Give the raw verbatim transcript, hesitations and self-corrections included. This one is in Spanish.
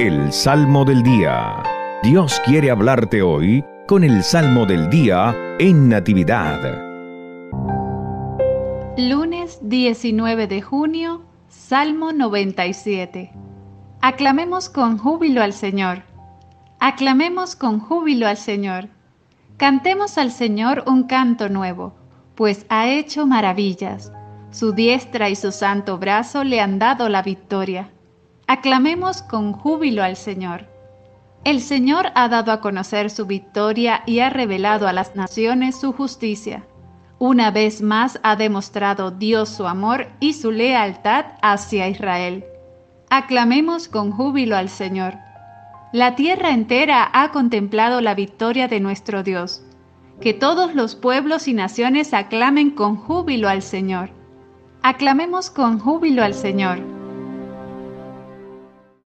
El Salmo del Día. Dios quiere hablarte hoy con el Salmo del Día en Natividad. Lunes diecinueve de junio, Salmo noventa y siete. Aclamemos con júbilo al Señor. Aclamemos con júbilo al Señor. Cantemos al Señor un canto nuevo, pues ha hecho maravillas. Su diestra y su santo brazo le han dado la victoria. Aclamemos con júbilo al Señor. El Señor ha dado a conocer su victoria y ha revelado a las naciones su justicia. Una vez más ha demostrado Dios su amor y su lealtad hacia Israel. Aclamemos con júbilo al Señor. La tierra entera ha contemplado la victoria de nuestro Dios. Que todos los pueblos y naciones aclamen con júbilo al Señor. Aclamemos con júbilo al Señor.